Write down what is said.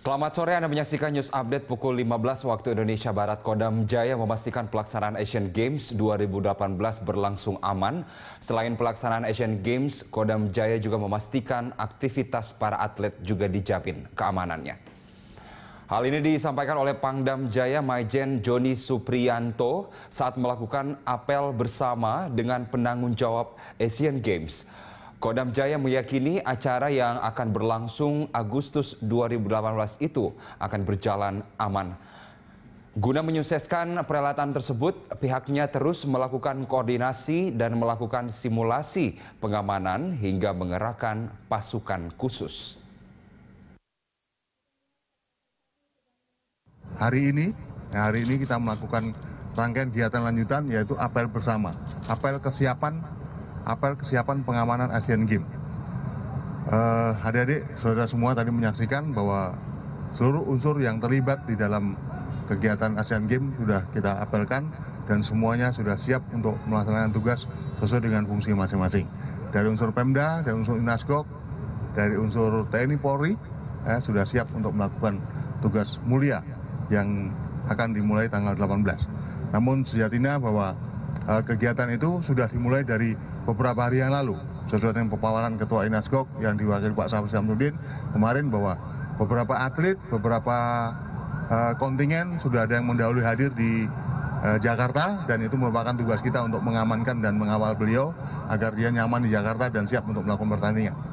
Selamat sore, Anda menyaksikan news update pukul 15 waktu Indonesia Barat. Kodam Jaya memastikan pelaksanaan Asian Games 2018 berlangsung aman. Selain pelaksanaan Asian Games, Kodam Jaya juga memastikan aktivitas para atlet juga dijamin keamanannya. Hal ini disampaikan oleh Pangdam Jaya Mayjen Joni Suprianto saat melakukan apel bersama dengan penanggung jawab Asian Games. Kodam Jaya meyakini acara yang akan berlangsung Agustus 2018 itu akan berjalan aman. Guna menyukseskan perhelatan tersebut, pihaknya terus melakukan koordinasi dan melakukan simulasi pengamanan hingga mengerahkan pasukan khusus. Hari ini kita melakukan rangkaian kegiatan lanjutan, yaitu apel bersama, apel kesiapan pengamanan Asian Games. Adik-adik, saudara semua tadi menyaksikan bahwa seluruh unsur yang terlibat di dalam kegiatan Asian Games sudah kita apelkan dan semuanya sudah siap untuk melaksanakan tugas sesuai dengan fungsi masing-masing. Dari unsur PEMDA, dari unsur INASGOG, dari unsur TNI Polri sudah siap untuk melakukan tugas mulia yang akan dimulai tanggal 18. Namun sejatinya bahwa kegiatan itu sudah dimulai dari beberapa hari yang lalu, sesuai dengan pepawaran Ketua INASGOG yang diwakili Pak Sahabudin kemarin, bahwa beberapa atlet, beberapa kontingen sudah ada yang mendahului hadir di Jakarta, dan itu merupakan tugas kita untuk mengamankan dan mengawal beliau agar dia nyaman di Jakarta dan siap untuk melakukan pertandingan.